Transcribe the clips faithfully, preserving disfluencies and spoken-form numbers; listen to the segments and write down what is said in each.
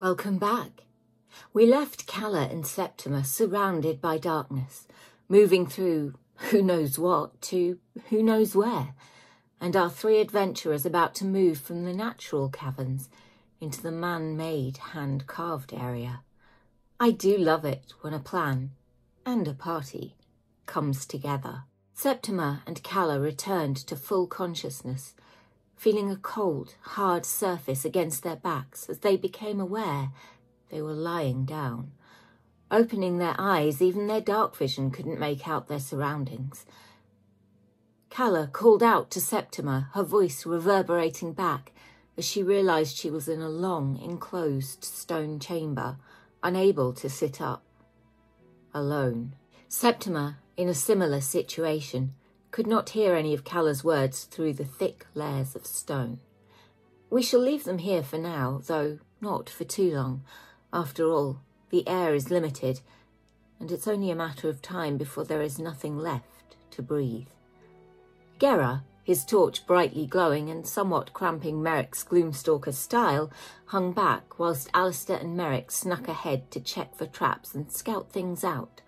Welcome back. We left Calla and Septima surrounded by darkness, moving through who knows what to who knows where, and our three adventurers about to move from the natural caverns into the man-made, hand-carved area. I do love it when a plan, and a party, comes together. Septima and Calla returned to full consciousness, feeling a cold, hard surface against their backs as they became aware they were lying down. Opening their eyes, even their dark vision couldn't make out their surroundings. Calla called out to Septima, her voice reverberating back as she realised she was in a long, enclosed stone chamber, unable to sit up. Alone. Septima, in a similar situation, could not hear any of Calla's words through the thick layers of stone. We shall leave them here for now, though not for too long. After all, the air is limited, and it's only a matter of time before there is nothing left to breathe. Gera, his torch brightly glowing and somewhat cramping Merrick's Gloomstalker style, hung back whilst Alistair and Merrick snuck ahead to check for traps and scout things out.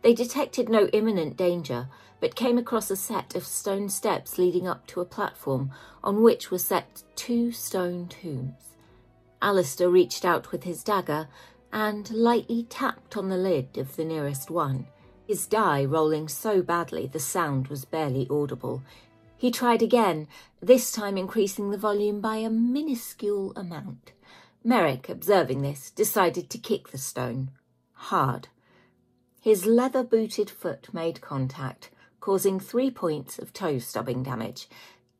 They detected no imminent danger, but came across a set of stone steps leading up to a platform on which were set two stone tombs. Alistair reached out with his dagger and lightly tapped on the lid of the nearest one, his die rolling so badly the sound was barely audible. He tried again, this time increasing the volume by a minuscule amount. Merrick, observing this, decided to kick the stone. Hard. His leather-booted foot made contact, causing three points of toe-stubbing damage.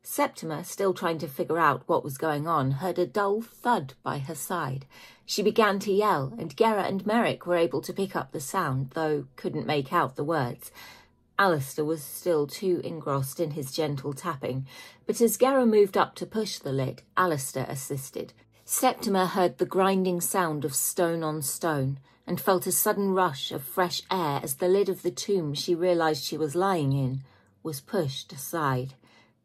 Septima, still trying to figure out what was going on, heard a dull thud by her side. She began to yell, and Gera and Merrick were able to pick up the sound, though couldn't make out the words. Alistair was still too engrossed in his gentle tapping, but as Gera moved up to push the lid, Alistair assisted. Septima heard the grinding sound of stone on stone, and felt a sudden rush of fresh air as the lid of the tomb she realised she was lying in was pushed aside.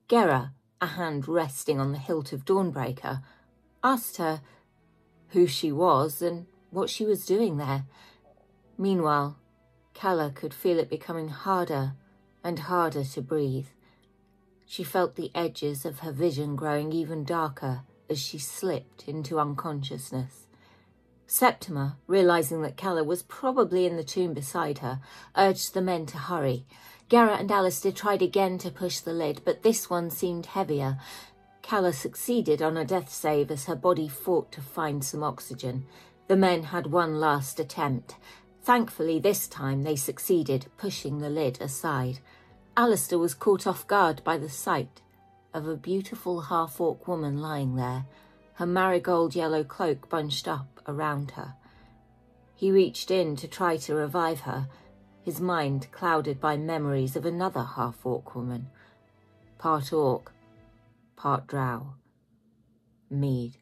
Gera, a hand resting on the hilt of Dawnbreaker, asked her who she was and what she was doing there. Meanwhile, Calla could feel it becoming harder and harder to breathe. She felt the edges of her vision growing even darker as she slipped into unconsciousness. Septima, realising that Calla was probably in the tomb beside her, urged the men to hurry. Gera and Alistair tried again to push the lid, but this one seemed heavier. Calla succeeded on a death save as her body fought to find some oxygen. The men had one last attempt. Thankfully, this time they succeeded, pushing the lid aside. Alistair was caught off guard by the sight of a beautiful half-orc woman lying there, her marigold yellow cloak bunched up around her. He reached in to try to revive her, his mind clouded by memories of another half-orc woman. Part orc, part drow. Mead.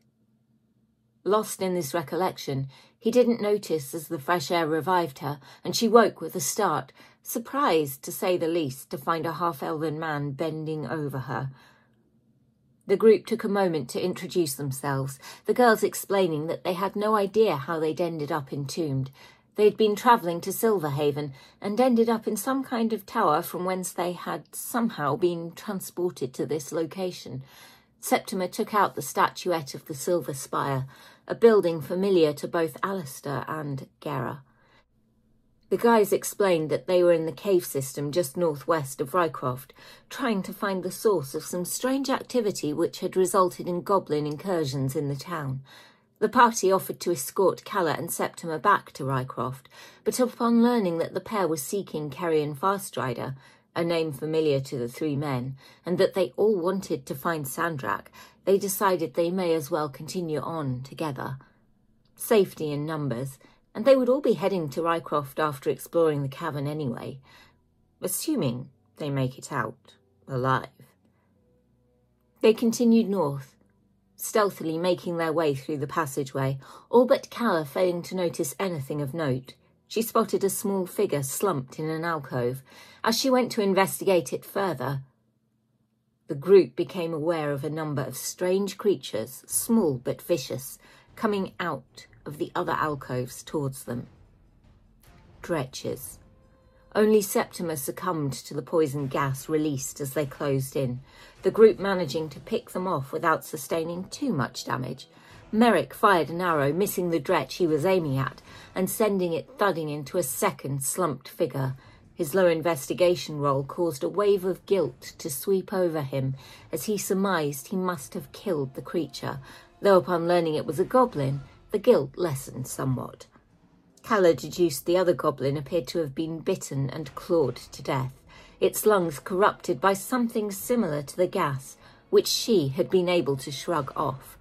Lost in this recollection, he didn't notice as the fresh air revived her, and she woke with a start, surprised, to say the least, to find a half-elven man bending over her. The group took a moment to introduce themselves, the girls explaining that they had no idea how they'd ended up entombed. They'd been travelling to Silverhaven and ended up in some kind of tower from whence they had somehow been transported to this location. Septima took out the statuette of the Silver Spire, a building familiar to both Alistair and Gera. The guys explained that they were in the cave system just northwest of Rycroft, trying to find the source of some strange activity which had resulted in goblin incursions in the town. The party offered to escort Calla and Septima back to Rycroft, but upon learning that the pair were seeking Karyen Fastrider, a name familiar to the three men, and that they all wanted to find Sandrak, they decided they may as well continue on together. Safety in numbers, and they would all be heading to Rycroft after exploring the cavern anyway, assuming they make it out alive. They continued north, stealthily making their way through the passageway, all but Calla failing to notice anything of note. She spotted a small figure slumped in an alcove. As she went to investigate it further, the group became aware of a number of strange creatures, small but vicious, coming out of the other alcoves towards them. Dretches. Only Septima succumbed to the poison gas released as they closed in, the group managing to pick them off without sustaining too much damage. Merrick fired an arrow, missing the Dretch he was aiming at, and sending it thudding into a second slumped figure. His low investigation roll caused a wave of guilt to sweep over him, as he surmised he must have killed the creature, though upon learning it was a goblin, the guilt lessened somewhat. Kala deduced the other goblin appeared to have been bitten and clawed to death, its lungs corrupted by something similar to the gas, which she had been able to shrug off.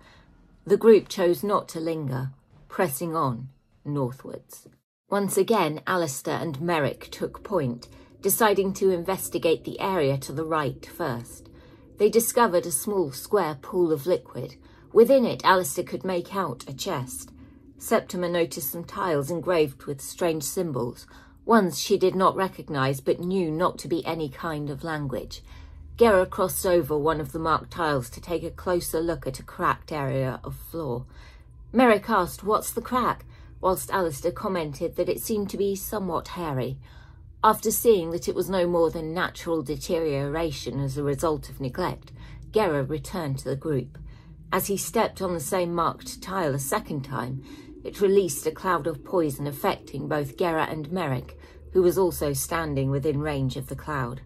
The group chose not to linger, pressing on northwards. Once again, Alistair and Merrick took point, deciding to investigate the area to the right first. They discovered a small square pool of liquid. Within it, Alistair could make out a chest. Septima noticed some tiles engraved with strange symbols, ones she did not recognise but knew not to be any kind of language. Gera crossed over one of the marked tiles to take a closer look at a cracked area of floor. Merrick asked, "What's the crack?" whilst Alistair commented that it seemed to be somewhat hairy. After seeing that it was no more than natural deterioration as a result of neglect, Gera returned to the group. As he stepped on the same marked tile a second time, it released a cloud of poison affecting both Gera and Merrick, who was also standing within range of the cloud.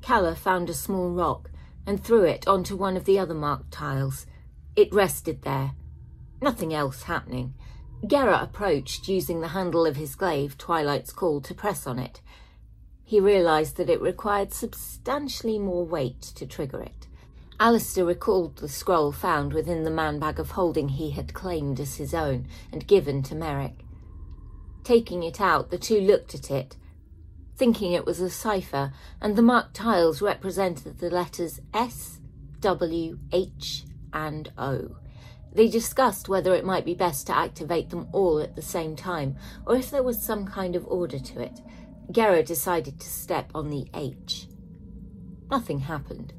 Kala found a small rock and threw it onto one of the other marked tiles. It rested there, nothing else happening. Gera approached, using the handle of his glaive, Twilight's Call, to press on it. He realised that it required substantially more weight to trigger it. Alistair recalled the scroll found within the man-bag of holding he had claimed as his own and given to Merrick. Taking it out, the two looked at it, thinking it was a cipher, and the marked tiles represented the letters S, W, H, and O. They discussed whether it might be best to activate them all at the same time, or if there was some kind of order to it. Gera decided to step on the H. Nothing happened.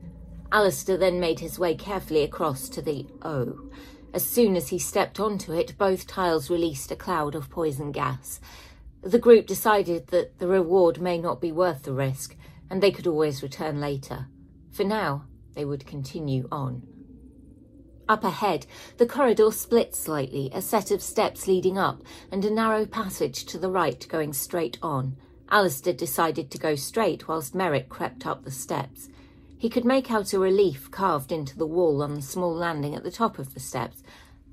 Alistair then made his way carefully across to the O. As soon as he stepped onto it, both tiles released a cloud of poison gas. The group decided that the reward may not be worth the risk, and they could always return later. For now, they would continue on. Up ahead, the corridor split slightly, a set of steps leading up, and a narrow passage to the right going straight on. Alistair decided to go straight whilst Merrick crept up the steps. He could make out a relief carved into the wall on the small landing at the top of the steps,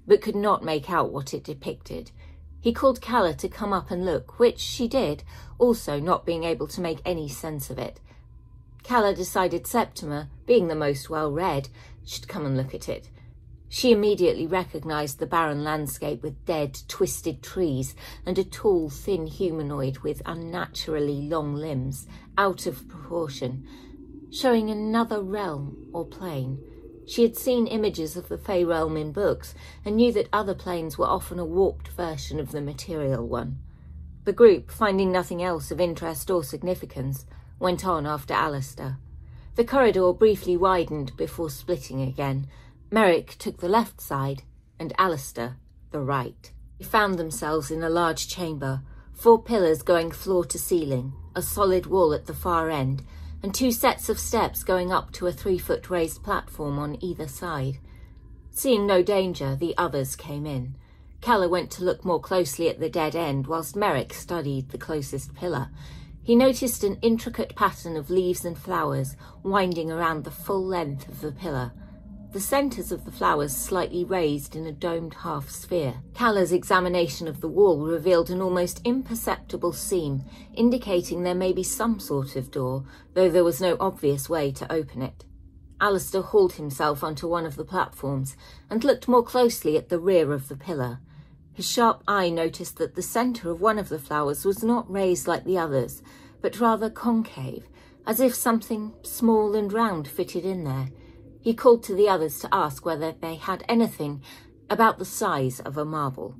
but could not make out what it depicted. He called Kala to come up and look, which she did, also not being able to make any sense of it. Kala decided Septima, being the most well-read, should come and look at it. She immediately recognised the barren landscape with dead, twisted trees and a tall, thin humanoid with unnaturally long limbs, out of proportion, showing another realm or plane. She had seen images of the Fey Realm in books and knew that other planes were often a warped version of the material one. The group, finding nothing else of interest or significance, went on after Alistair. The corridor briefly widened before splitting again. Merrick took the left side and Alistair the right. They found themselves in a large chamber, four pillars going floor to ceiling, a solid wall at the far end, and two sets of steps going up to a three-foot raised platform on either side. Seeing no danger, the others came in. Kala went to look more closely at the dead end, whilst Merrick studied the closest pillar. He noticed an intricate pattern of leaves and flowers winding around the full length of the pillar. The centres of the flowers slightly raised in a domed half-sphere. Kala's examination of the wall revealed an almost imperceptible seam, indicating there may be some sort of door, though there was no obvious way to open it. Alistair hauled himself onto one of the platforms and looked more closely at the rear of the pillar. His sharp eye noticed that the centre of one of the flowers was not raised like the others, but rather concave, as if something small and round fitted in there. He called to the others to ask whether they had anything about the size of a marble.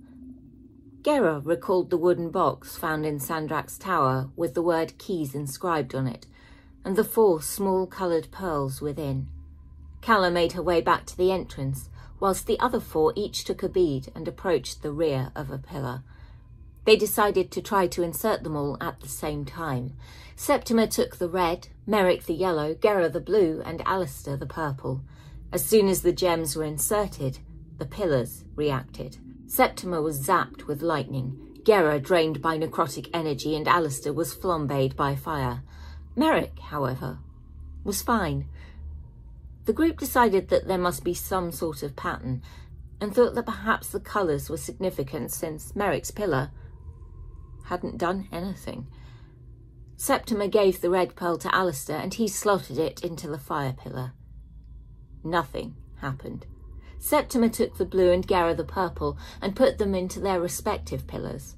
Gera recalled the wooden box found in Sandrak's tower with the word keys inscribed on it, and the four small coloured pearls within. Kala made her way back to the entrance, whilst the other four each took a bead and approached the rear of a pillar. They decided to try to insert them all at the same time. Septima took the red, Merrick the yellow, Gera the blue, and Alistair the purple. As soon as the gems were inserted, the pillars reacted. Septima was zapped with lightning, Gera drained by necrotic energy, and Alistair was flambéed by fire. Merrick, however, was fine. The group decided that there must be some sort of pattern, and thought that perhaps the colours were significant since Merrick's pillar hadn't done anything. Septima gave the red pearl to Alistair, and he slotted it into the fire pillar. Nothing happened. Septima took the blue and Gera the purple, and put them into their respective pillars.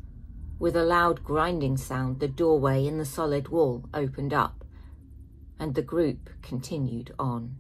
With a loud grinding sound, the doorway in the solid wall opened up, and the group continued on.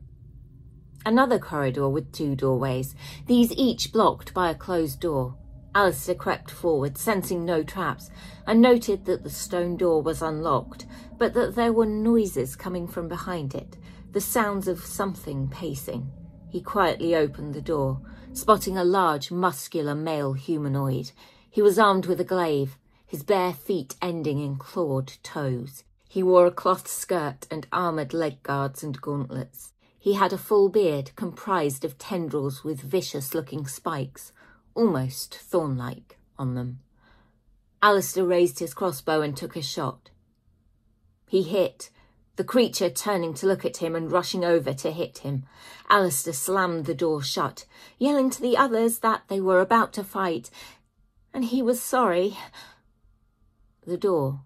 Another corridor with two doorways, these each blocked by a closed door. Alistair crept forward, sensing no traps, and noted that the stone door was unlocked, but that there were noises coming from behind it, the sounds of something pacing. He quietly opened the door, spotting a large, muscular male humanoid. He was armed with a glaive, his bare feet ending in clawed toes. He wore a cloth skirt and armoured leg guards and gauntlets. He had a full beard comprised of tendrils with vicious-looking spikes, almost thorn-like, on them. Alistair raised his crossbow and took a shot. He hit, the creature turning to look at him and rushing over to hit him. Alistair slammed the door shut, yelling to the others that they were about to fight, and he was sorry. The door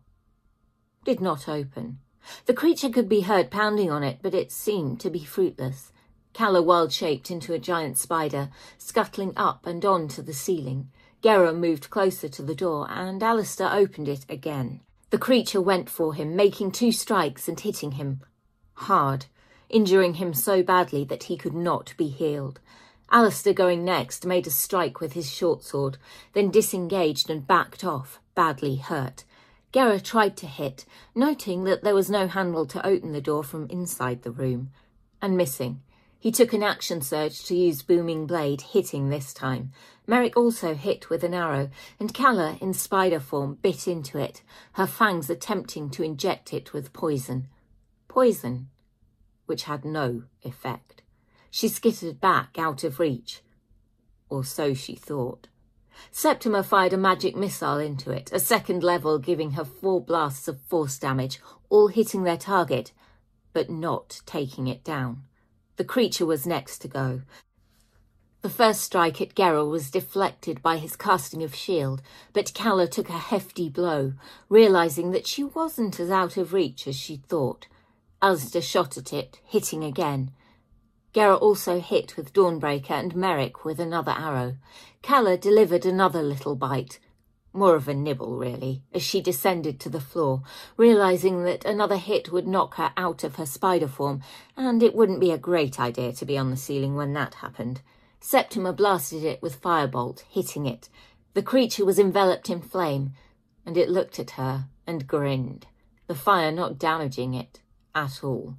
did not open. The creature could be heard pounding on it, but it seemed to be fruitless. Kala wild-shaped into a giant spider, scuttling up and on to the ceiling. Gera moved closer to the door, and Alistair opened it again. The creature went for him, making two strikes and hitting him hard, injuring him so badly that he could not be healed. Alistair, going next, made a strike with his short sword, then disengaged and backed off, badly hurt. Gera tried to hit, noting that there was no handle to open the door from inside the room, and missing. He took an action surge to use booming blade, hitting this time. Merrick also hit with an arrow, and Calla, in spider form, bit into it, her fangs attempting to inject it with poison. Poison, which had no effect. She skittered back out of reach, or so she thought. Septima fired a magic missile into it, a second level giving her four blasts of force damage, all hitting their target, but not taking it down. The creature was next to go. The first strike at Gera was deflected by his casting of shield, but Kala took a hefty blow, realising that she wasn't as out of reach as she'd thought. Alistair shot at it, hitting again. Gera also hit with Dawnbreaker and Merrick with another arrow. Kala delivered another little bite, more of a nibble really, as she descended to the floor, realising that another hit would knock her out of her spider form, and it wouldn't be a great idea to be on the ceiling when that happened. Septima blasted it with firebolt, hitting it. The creature was enveloped in flame, and it looked at her and grinned, the fire not damaging it at all.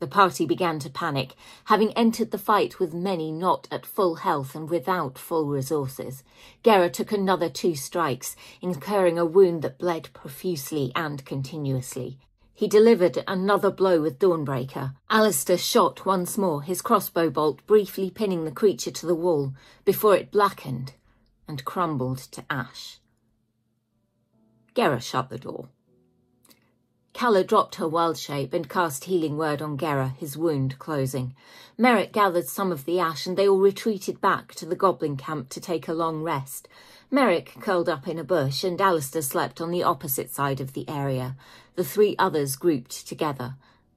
The party began to panic, having entered the fight with many not at full health and without full resources. Gera took another two strikes, incurring a wound that bled profusely and continuously. He delivered another blow with Dawnbreaker. Alistair shot once more, his crossbow bolt briefly pinning the creature to the wall, before it blackened and crumbled to ash. Gera shut the door. Kala dropped her wild shape and cast healing word on Gera, his wound closing. Merrick gathered some of the ash, and they all retreated back to the goblin camp to take a long rest. Merrick curled up in a bush, and Alistair slept on the opposite side of the area. The three others grouped together.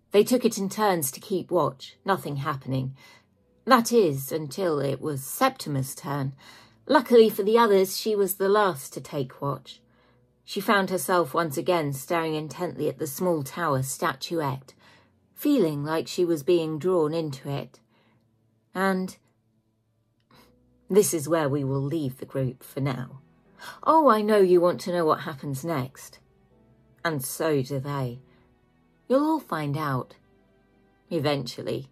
They took it in turns to keep watch, nothing happening. That is, until it was Septima's turn. Luckily for the others, she was the last to take watch. She found herself once again staring intently at the small tower statuette, feeling like she was being drawn into it. And this is where we will leave the group for now. Oh, I know you want to know what happens next. And so do they. You'll all find out. Eventually.